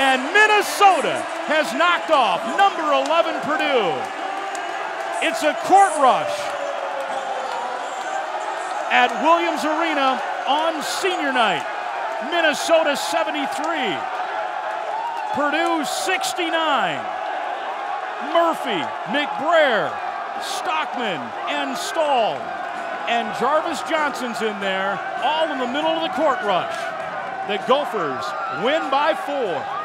And Minnesota has knocked off number 11 Purdue. It's a court rush at Williams Arena on senior night. Minnesota 73, Purdue 69. Murphy, McBrayer, Stockman, and Stahl. And Jarvis Johnson's in there, all in the middle of the court rush. The Gophers win by 4.